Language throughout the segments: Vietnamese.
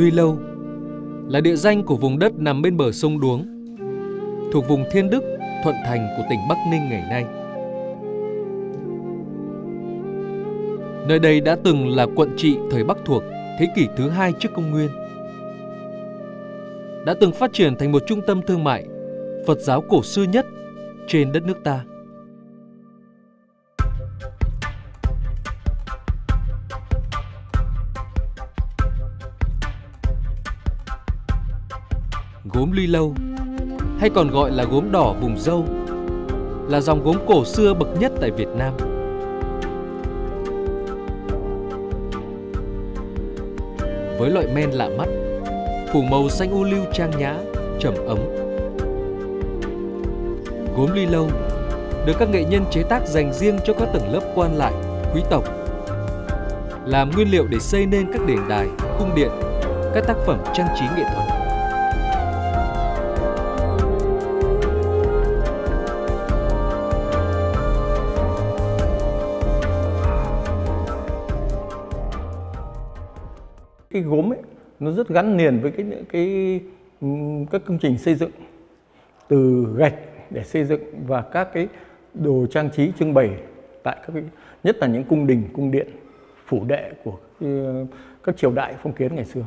Luy Lâu là địa danh của vùng đất nằm bên bờ sông Đuống, thuộc vùng Thiên Đức, Thuận Thành của tỉnh Bắc Ninh ngày nay. Nơi đây đã từng là quận trị thời Bắc thuộc thế kỷ thứ 2 trước công nguyên, đã từng phát triển thành một trung tâm thương mại Phật giáo cổ xưa nhất trên đất nước ta. Gốm Luy Lâu, hay còn gọi là gốm đỏ vùng Dâu, là dòng gốm cổ xưa bậc nhất tại Việt Nam. Với loại men lạ mắt, phủ màu xanh u lưu trang nhã, trầm ấm, gốm Luy Lâu được các nghệ nhân chế tác dành riêng cho các tầng lớp quan lại, quý tộc, làm nguyên liệu để xây nên các đền đài, cung điện, các tác phẩm trang trí nghệ thuật. Cái gốm ấy, nó rất gắn liền với các công trình xây dựng, từ gạch để xây dựng và các cái đồ trang trí trưng bày tại nhất là những cung đình, cung điện, phủ đệ của các triều đại phong kiến ngày xưa.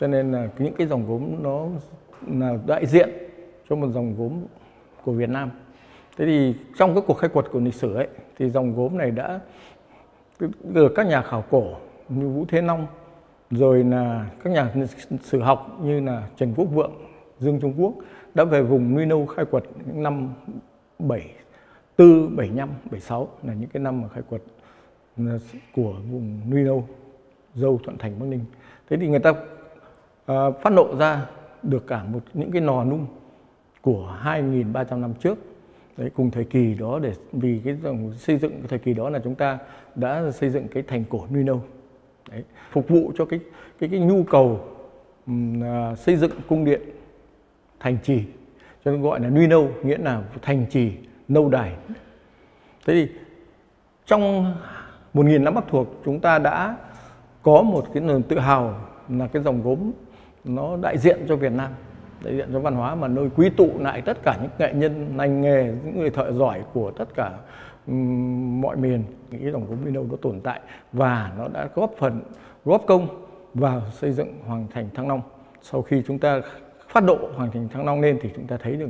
Cho nên là những cái dòng gốm nó là đại diện cho một dòng gốm của Việt Nam. Thế thì trong các cuộc khai quật của lịch sử ấy, thì dòng gốm này đã được các nhà khảo cổ như Vũ Thế Long, rồi là các nhà sử học như là Trần Quốc Vượng, Dương Trung Quốc đã về vùng Núi Nâu khai quật những năm 74, 75, 76 là những cái năm mà khai quật của vùng Núi Nâu, Dâu, Thuận Thành, Bắc Ninh. Thế thì người ta phát lộ ra được cả những cái lò nung của 2.300 năm trước. Đấy, cùng thời kỳ đó, vì cái xây dựng cái thời kỳ đó là chúng ta đã xây dựng cái thành cổ Núi Nâu. Đấy, phục vụ cho cái nhu cầu xây dựng cung điện, thành trì, cho nên gọi là Núi Nâu, nghĩa là thành trì lâu đài. Thế thì trong 1.000 năm Bắc thuộc, chúng ta đã có một cái niềm tự hào là cái dòng gốm nó đại diện cho Việt Nam, đại diện cho văn hóa, mà nơi quy tụ lại tất cả những nghệ nhân lành nghề, những người thợ giỏi của tất cả mọi miền. Cái dòng gốm Núi Nâu nó tồn tại và nó đã góp công vào xây dựng Hoàng Thành Thăng Long. Sau khi chúng ta phát độ Hoàng Thành Thăng Long lên thì chúng ta thấy được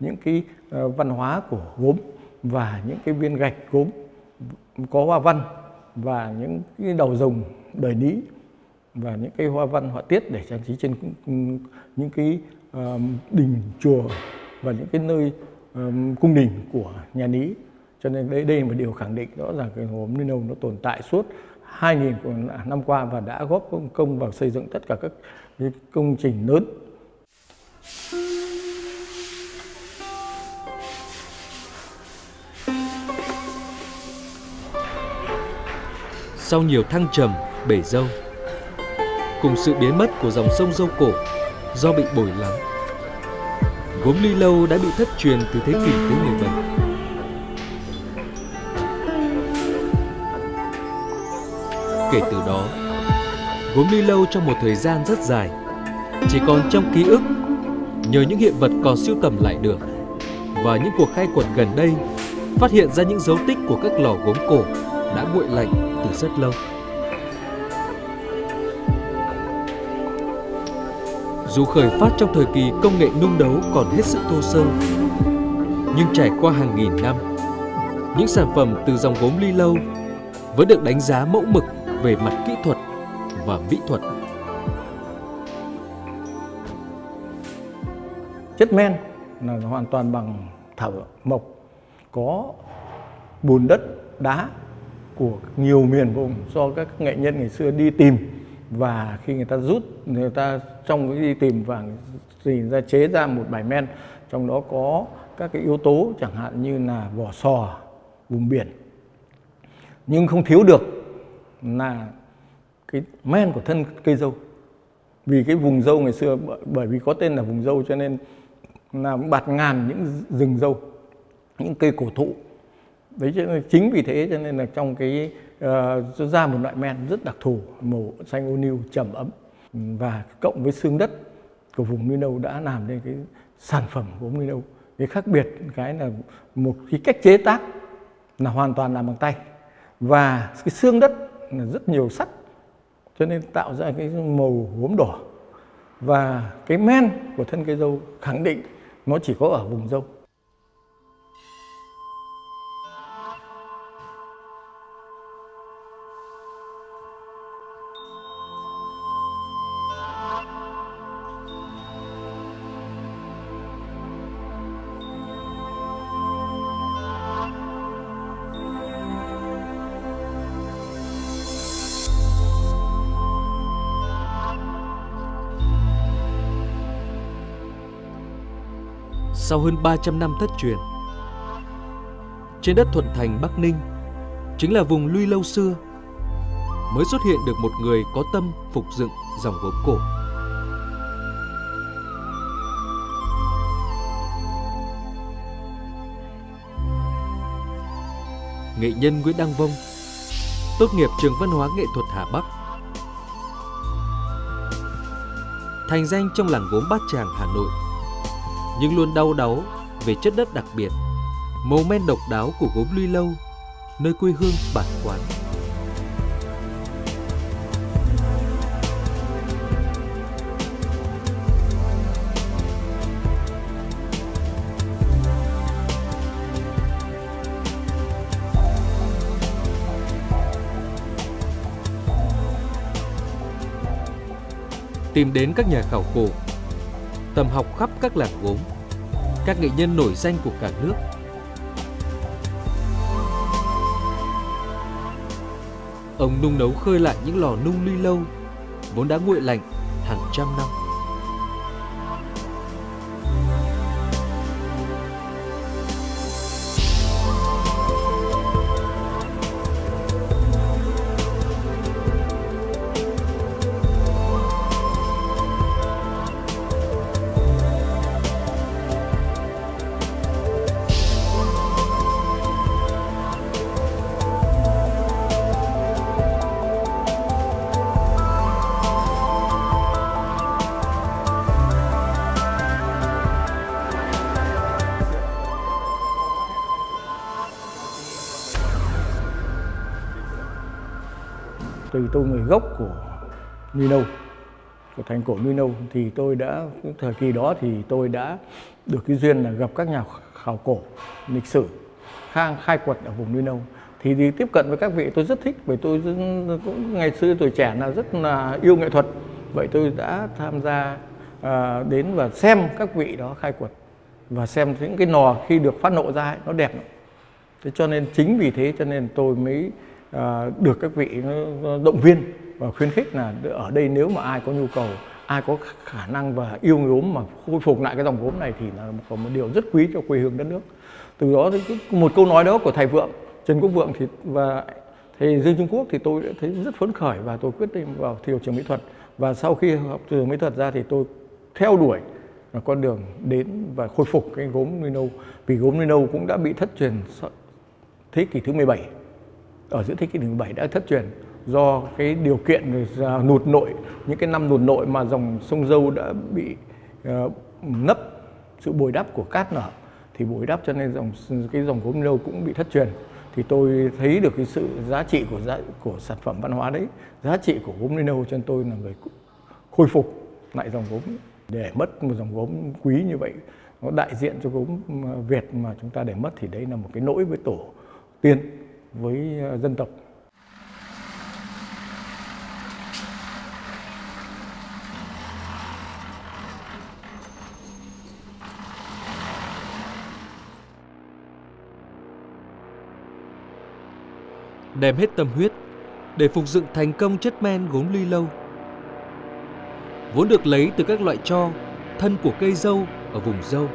những cái văn hóa của gốm và những cái viên gạch gốm có hoa văn và những cái đầu rồng đời Lý và những cái hoa văn họa tiết để trang trí trên những cái đình chùa và những cái nơi cung đình của nhà Lý. Cho nên đây là một điều khẳng định rõ ràng cái gốm Núi Nâu nó tồn tại suốt 2.000 năm qua và đã góp công vào xây dựng tất cả các công trình lớn. Sau nhiều thăng trầm, bể dâu, cùng sự biến mất của dòng sông Dâu cổ do bị bồi lắng, gốm Luy Lâu đã bị thất truyền từ thế kỷ thứ 17. Kể từ đó, gốm Luy Lâu trong một thời gian rất dài chỉ còn trong ký ức nhờ những hiện vật còn sưu tầm lại được và những cuộc khai quật gần đây phát hiện ra những dấu tích của các lò gốm cổ đã nguội lạnh từ rất lâu. Dù khởi phát trong thời kỳ công nghệ nung đấu còn hết sức thô sơ, nhưng trải qua hàng nghìn năm, những sản phẩm từ dòng gốm Luy Lâu vẫn được đánh giá mẫu mực về mặt kỹ thuật và mỹ thuật. Chất men là hoàn toàn bằng thảo mộc, có bùn đất, đá của nhiều miền vùng do các nghệ nhân ngày xưa đi tìm, và khi người ta trong cái đi tìm và tìm ra chế ra một bài men, trong đó có các cái yếu tố chẳng hạn như là vỏ sò vùng biển, nhưng không thiếu được là cái men của thân cây dâu. Vì cái vùng dâu ngày xưa, bởi vì có tên là vùng dâu cho nên là bạt ngàn những rừng dâu, những cây cổ thụ. Đấy, chính vì thế cho nên là trong cái ra một loại men rất đặc thù, màu xanh ô liu trầm ấm. và cộng với xương đất của vùng Núi Nâu đã làm nên cái sản phẩm của Núi Nâu. Cái khác biệt cái là một cái cách chế tác là hoàn toàn làm bằng tay, và cái xương đất là rất nhiều sắt cho nên tạo ra cái màu gốm đỏ. Và cái men của thân cây dâu khẳng định nó chỉ có ở vùng dâu. Sau hơn 300 năm thất truyền, trên đất Thuận Thành, Bắc Ninh, chính là vùng Luy Lâu xưa, mới xuất hiện được một người có tâm phục dựng dòng gốm cổ. Nghệ nhân Nguyễn Đăng Vông, tốt nghiệp trường văn hóa nghệ thuật Hà Bắc, thành danh trong làng gốm Bát Tràng, Hà Nội, nhưng luôn đau đáu về chất đất đặc biệt, màu men độc đáo của gốm Luy Lâu, nơi quê hương bản quán. Tìm đến các nhà khảo cổ, tầm học khắp các làng gốm, các nghệ nhân nổi danh của cả nước. Ông nung nấu khơi lại những lò nung Luy Lâu vốn đã nguội lạnh hàng trăm năm. Từ tôi người gốc của Núi Nâu, của thành cổ Núi Nâu, thì tôi đã, thời kỳ đó thì tôi đã được cái duyên là gặp các nhà khảo cổ lịch sử khai quật ở vùng Núi Nâu. Thì tiếp cận với các vị tôi rất thích, bởi tôi cũng ngày xưa tuổi trẻ là rất là yêu nghệ thuật. Vậy tôi đã tham gia đến và xem các vị đó khai quật, và xem những cái nò khi được phát nộ ra ấy, nó đẹp lắm. Thế cho nên chính vì thế cho nên tôi mới được các vị động viên và khuyến khích là ở đây nếu mà ai có nhu cầu, ai có khả năng và yêu gốm mà khôi phục lại cái dòng gốm này thì là có một điều rất quý cho quê hương đất nước. Từ đó một câu nói đó của thầy Vượng, Trần Quốc Vượng thì và thầy Dương Trung Quốc thì tôi đã thấy rất phấn khởi, và tôi quyết định vào thi học trường mỹ thuật. Và sau khi học trường mỹ thuật ra thì tôi theo đuổi con đường đến và khôi phục cái gốm Núi Nâu, vì gốm Núi Nâu cũng đã bị thất truyền thế kỷ thứ 17. Ở giữa thế kỷ 17 đã thất truyền do cái điều kiện nụt nội, những cái năm nụt nội mà dòng sông Dâu đã bị nấp sự bồi đắp của cát nở, thì bồi đắp cho nên cái dòng gốm Nâu cũng bị thất truyền. Thì tôi thấy được cái sự giá trị của sản phẩm văn hóa đấy, giá trị của gốm Nâu, cho nên tôi là người khôi phục lại dòng gốm. Để mất một dòng gốm quý như vậy, nó đại diện cho gốm Việt mà chúng ta để mất thì đấy là một cái nỗi với tổ tiên, với dân tộc. Đem hết tâm huyết để phục dựng thành công chất men gốm Luy Lâu, vốn được lấy từ các loại tro, thân của cây dâu ở vùng dâu,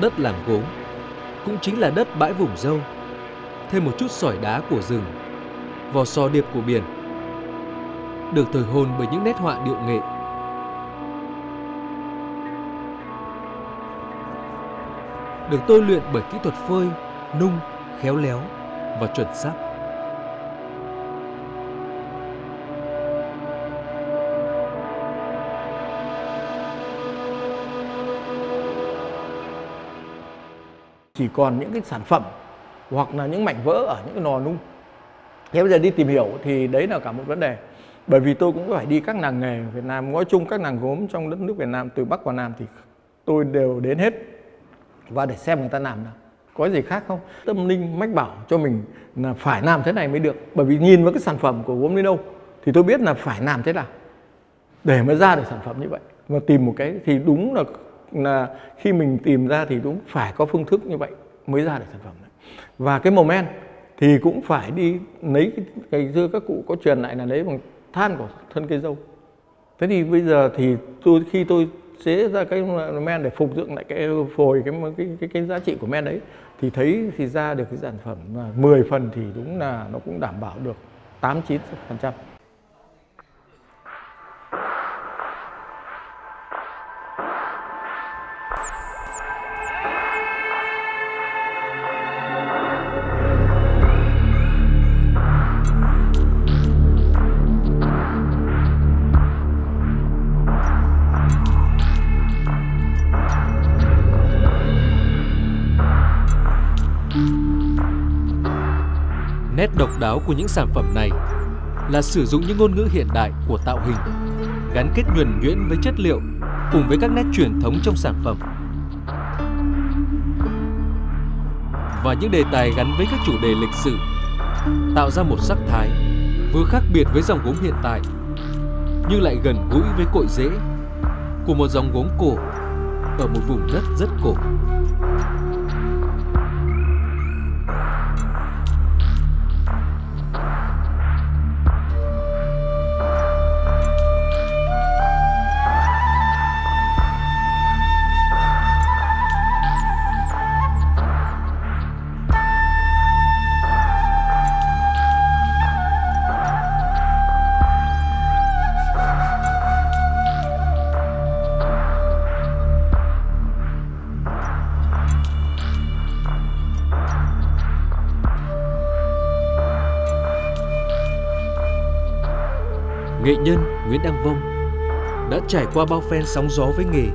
đất làm gốm cũng chính là đất bãi vùng dâu, thêm một chút sỏi đá của rừng, vỏ sò điệp của biển, được thổi hồn bởi những nét họa điệu nghệ. Được tôi luyện bởi kỹ thuật phơi, nung, khéo léo và chuẩn xác. chỉ còn những cái sản phẩm hoặc là những mảnh vỡ ở những cái lò nung. Thế bây giờ đi tìm hiểu thì đấy là cả một vấn đề. Bởi vì tôi cũng phải đi các làng nghề Việt Nam, nói chung các làng gốm trong đất nước Việt Nam từ Bắc vào Nam thì tôi đều đến hết, và để xem người ta làm nào, có gì khác không. Tâm linh mách bảo cho mình là phải làm thế này mới được. Bởi vì nhìn vào cái sản phẩm của gốm Luy Lâu thì tôi biết là phải làm thế nào để mới ra được sản phẩm như vậy. Mà tìm một cái thì đúng là khi mình tìm ra thì đúng phải có phương thức như vậy mới ra được sản phẩm này. Và cái màu men thì cũng phải đi lấy cái dưa các cụ có truyền lại là lấy bằng than của thân cây dâu. Thế thì bây giờ thì khi tôi chế ra cái men để phục dựng lại cái phồi cái giá trị của men đấy, thì thấy thì ra được cái sản phẩm là 10 phần thì đúng là nó cũng đảm bảo được 89%. Nét độc đáo của những sản phẩm này là sử dụng những ngôn ngữ hiện đại của tạo hình, gắn kết nhuần nhuyễn với chất liệu cùng với các nét truyền thống trong sản phẩm. Và những đề tài gắn với các chủ đề lịch sử tạo ra một sắc thái vừa khác biệt với dòng gốm hiện tại nhưng lại gần gũi với cội rễ của một dòng gốm cổ ở một vùng đất rất cổ. Nghệ nhân Nguyễn Đăng Vông đã trải qua bao phen sóng gió với nghề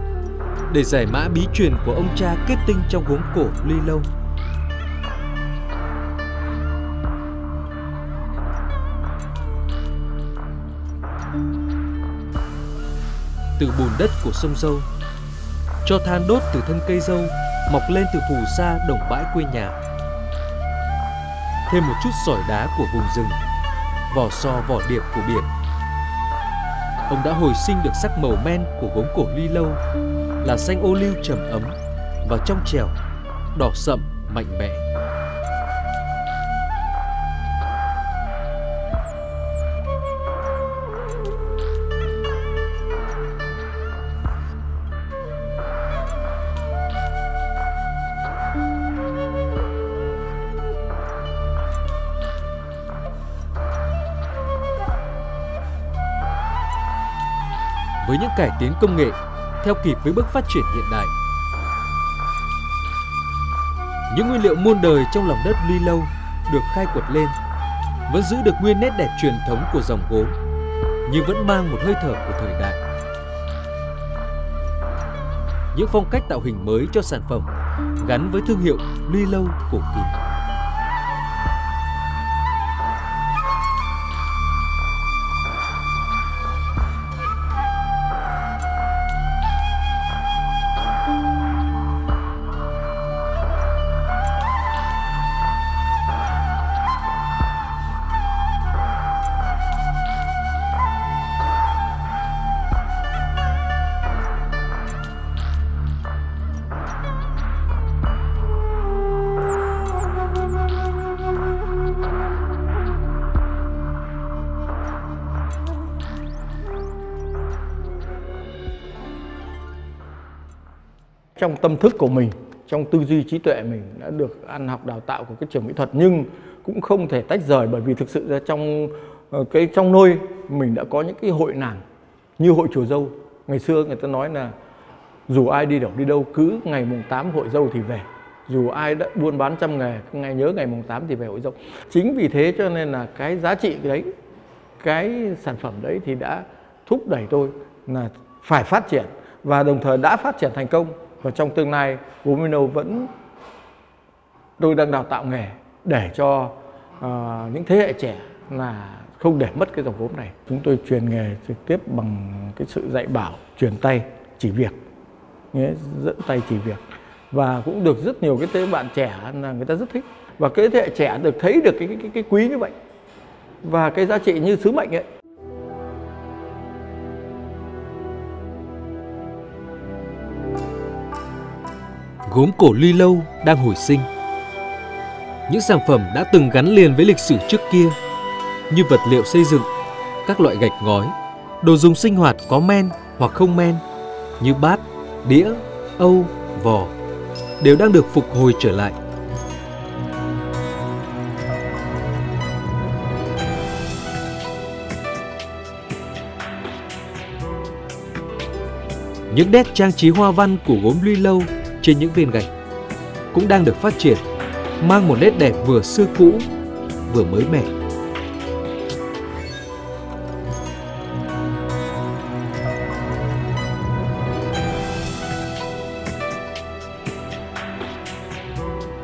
để giải mã bí truyền của ông cha kết tinh trong gốm cổ Luy Lâu. Từ bùn đất của sông Dâu cho than đốt từ thân cây dâu mọc lên từ phù sa đồng bãi quê nhà, thêm một chút sỏi đá của vùng rừng, vỏ sò vỏ điệp của biển, ông đã hồi sinh được sắc màu men của gốm cổ Luy Lâu là xanh ô liu trầm ấm và trong trẻo, đỏ sậm mạnh mẽ. Với những cải tiến công nghệ theo kịp với bước phát triển hiện đại, những nguyên liệu muôn đời trong lòng đất Luy Lâu được khai quật lên, vẫn giữ được nguyên nét đẹp truyền thống của dòng gốm, nhưng vẫn mang một hơi thở của thời đại. Những phong cách tạo hình mới cho sản phẩm gắn với thương hiệu Luy Lâu cổ kính. Trong tâm thức của mình, trong tư duy trí tuệ mình đã được ăn học đào tạo của các trường mỹ thuật, nhưng cũng không thể tách rời, bởi vì thực sự ra trong nôi mình đã có những cái hội làng như hội chùa Dâu. Ngày xưa người ta nói là dù ai đi đâu cứ ngày mùng 8 hội Dâu thì về, dù ai đã buôn bán trăm nghề ngày nhớ ngày mùng 8 thì về hội Dâu. Chính vì thế cho nên là cái giá trị đấy, cái sản phẩm đấy thì đã thúc đẩy tôi là phải phát triển, và đồng thời đã phát triển thành công. Và trong tương lai, gốm Luy Lâu vẫn tôi đang đào tạo nghề để cho những thế hệ trẻ là không để mất cái dòng gốm này. Chúng tôi truyền nghề trực tiếp bằng cái sự dạy bảo, truyền tay, chỉ việc, dẫn tay chỉ việc. Và cũng được rất nhiều cái thế bạn trẻ là người ta rất thích. Và cái thế hệ trẻ được thấy được cái quý như vậy. Và cái giá trị như sứ mệnh ấy. Gốm cổ Luy Lâu đang hồi sinh. Những sản phẩm đã từng gắn liền với lịch sử trước kia, như vật liệu xây dựng, các loại gạch ngói, đồ dùng sinh hoạt có men hoặc không men, như bát, đĩa, âu, vò, đều đang được phục hồi trở lại. Những nét trang trí hoa văn của gốm Luy Lâu trên những viên gạch cũng đang được phát triển, mang một nét đẹp vừa xưa cũ, vừa mới mẻ.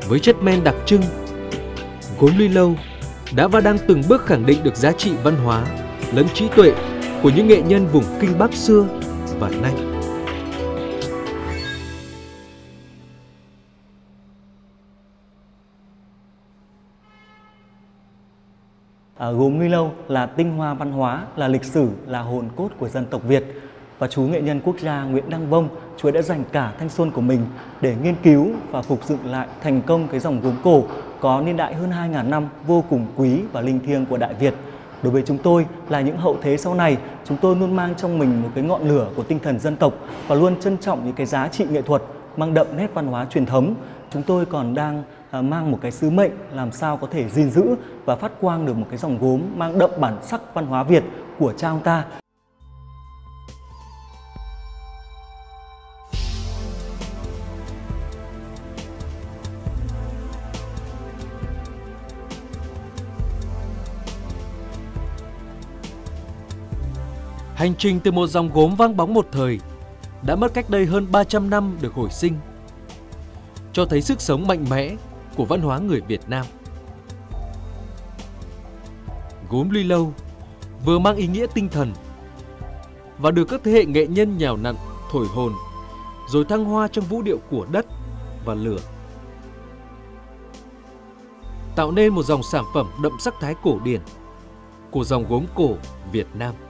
Với chất men đặc trưng, gốm Luy Lâu đã và đang từng bước khẳng định được giá trị văn hóa lẫn trí tuệ của những nghệ nhân vùng Kinh Bắc xưa và nay. Gốm Luy Lâu là tinh hoa văn hóa, là lịch sử, là hồn cốt của dân tộc Việt. Và chú nghệ nhân quốc gia Nguyễn Đăng Vông, chú ấy đã dành cả thanh xuân của mình để nghiên cứu và phục dựng lại thành công cái dòng gốm cổ có niên đại hơn 2.000 năm, vô cùng quý và linh thiêng của Đại Việt. Đối với chúng tôi là những hậu thế sau này, chúng tôi luôn mang trong mình một cái ngọn lửa của tinh thần dân tộc và luôn trân trọng những cái giá trị nghệ thuật mang đậm nét văn hóa truyền thống. Chúng tôi còn đang mang một cái sứ mệnh làm sao có thể gìn giữ và phát quang được một cái dòng gốm mang đậm bản sắc văn hóa Việt của cha ông ta. Hành trình từ một dòng gốm vang bóng một thời đã mất cách đây hơn 300 năm được hồi sinh, cho thấy sức sống mạnh mẽ của văn hóa người Việt Nam. Gốm Luy Lâu vừa mang ý nghĩa tinh thần và được các thế hệ nghệ nhân nhào nặn, thổi hồn, rồi thăng hoa trong vũ điệu của đất và lửa, tạo nên một dòng sản phẩm đậm sắc thái cổ điển của dòng gốm cổ Việt Nam.